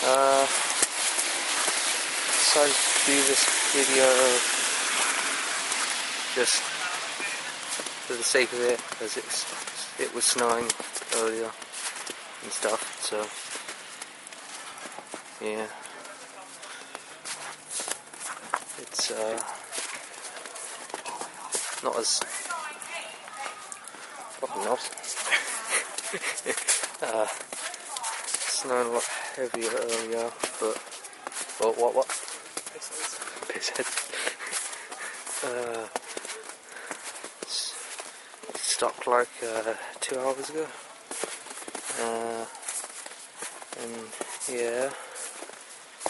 So I'll do this video just for the sake of it, as it was snowing earlier and stuff, so yeah, it's not as fucking not snowing a lot heavier earlier, but what pissheads. Stopped like 2 hours ago, and yeah,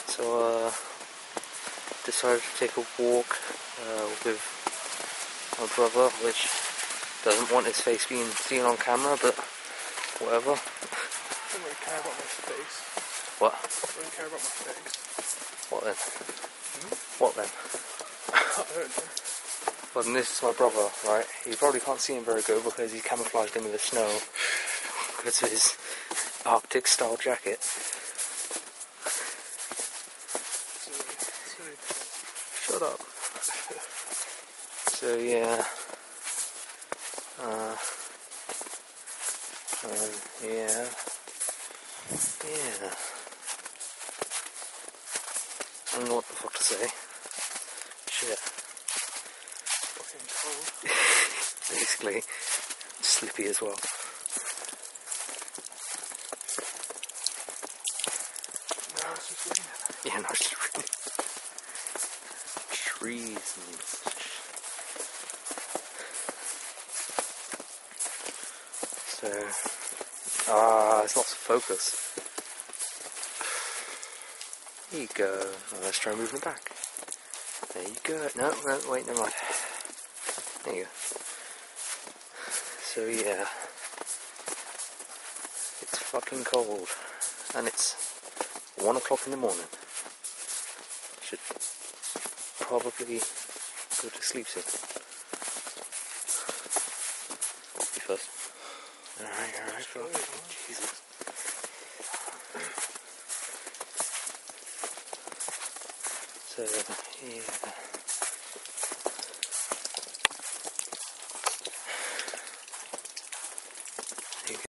so decided to take a walk with my brother, which doesn't want his face being seen on camera, but whatever. I don't really care about my face. What? I don't really care about my face. What then? Hmm? What then? I don't know. Well, and this is my brother, right? You probably can't see him very good because he's camouflaged in the snow because of his Arctic style jacket. Shut up. So yeah, yeah. I don't know what the fuck to say. Shit. Basically, slippy as well. No, it's just raining. Yeah, no, it's just raining. Trees and so, it's lots of focus. There you go. Oh, let's try moving it back. There you go. No, wait, never mind. There you go. So yeah, it's fucking cold, and it's 1 o'clock in the morning. Should probably go to sleep soon. You first. Alright, bro. Jesus. So yeah.